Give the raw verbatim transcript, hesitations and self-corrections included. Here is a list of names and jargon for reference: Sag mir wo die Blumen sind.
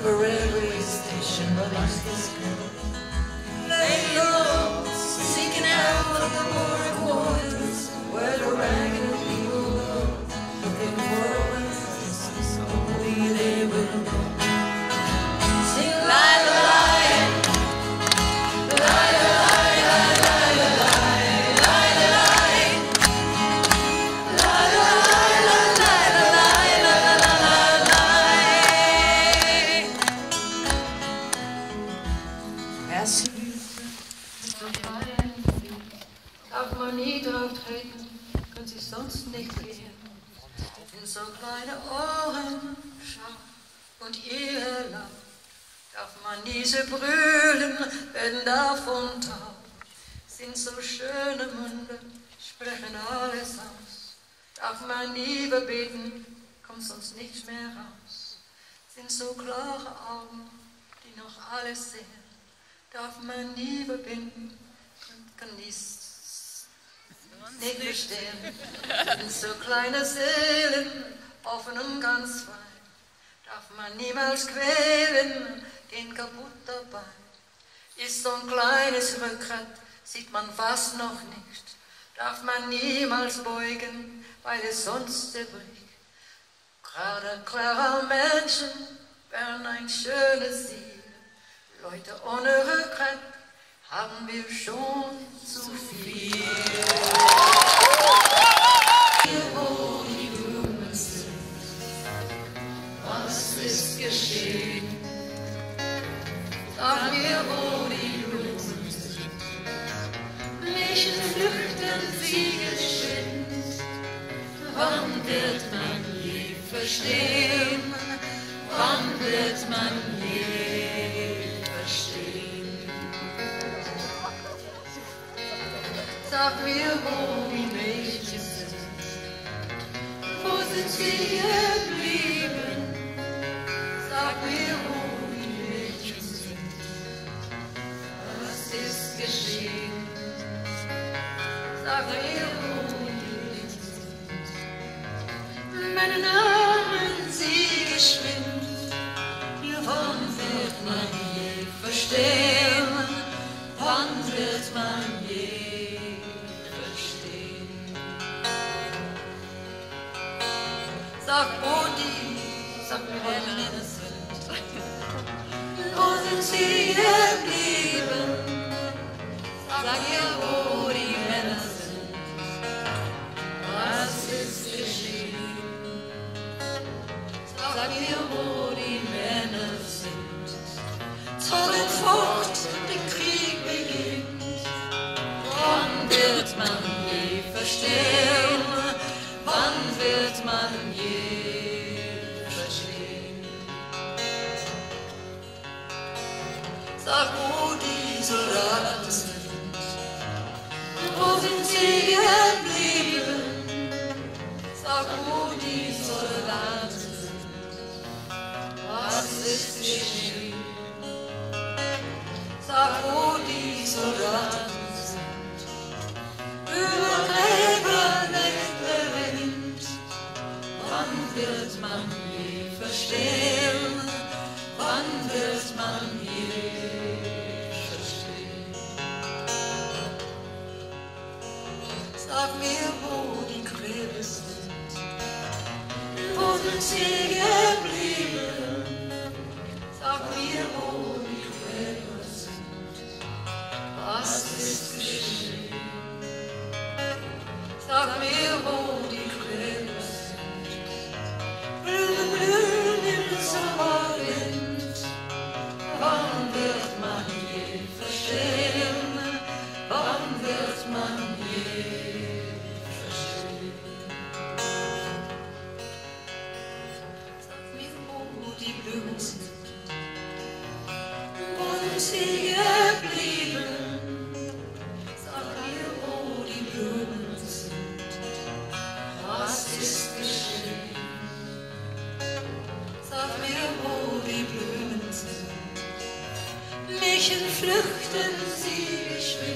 of a railway station belongs this girl. Lay low, seeking out the poorer quarters, where the ragged people go, looking for a princess, only they will know. Sing lie, lie, lie, lie, lie, lie, lie, lie, lie, lie, lie. Erst hilft auf meinen Füßen, auf mein Knie drauf treten, kann sich sonst nicht wehren. In so kleine Ohren schau und ihr Laut, darf man diese brüllen, wenn davon taub. Sind so schöne Munde, sprechen alles aus. Darf man nie beten, kommt sonst nicht mehr raus. Sind so klare Augen, die noch alles sehen. Darf man nie verbinden und kann nichts nicht verstehen. Sind so kleine Seelen, offen und ganz weit. Darf man niemals quälen, gehen kaputt dabei. Ist so ein kleines Rückgrat, sieht man fast noch nicht. Darf man niemals beugen, weil es sonst zerbricht. Gerade klare Menschen wären ein schönes Ziel. Leute ohne Rückgrat haben wir schon zu viel. Sag mir, wo die Blumen sind, was ist geschehen? Sag mir, wo die Blumen sind, welchen Flüchten sie geschwind. Wann wird man lieb verstehen? Wann wird man lieb? Sag mir, wo die Mädchen sind, wo sind sie geblieben? Sag mir, wo die Mädchen sind, was ist geschehen? Sag mir, wo die Mädchen sind, meine Namen sie geschwind. Wann wird man je verstehen? Wann wird man je? Sag, wo die, sag mir, wo die Blumen sind. Wo sind sie geblieben? Sag mir, wo die Männer sind. Was ist geschehen? Sag mir, wo die Männer sind. Zogen fort, den Krieg beginnt. Wann wird man je verstehen? Wann wird man je verstehen? Sag, wo die Soldaten sind, wo sind sie geblieben? Sag, wo die Soldaten sind, was ist geschehen? Sag, wo die Soldaten sind, über Gräber nicht bewegt. Wann wird man je verstehen? Wann wird man je verstehen? Sag mir, wo die Gräber sind, wo sind sie geblieben? Sag mir, wo die Gräber sind, was ist geschehen? Sag mir, wo die Gräber sind. Wann wird man je verstehen? Wann wird man je verstehen? Sag mir, wo die Blumen sind, wo sind sie geblieben? Sag mir, wo die Blumen sind, was ist geschehen? Sag mir, wo die Blumen sind. Mädchen flüchten sie geschwind.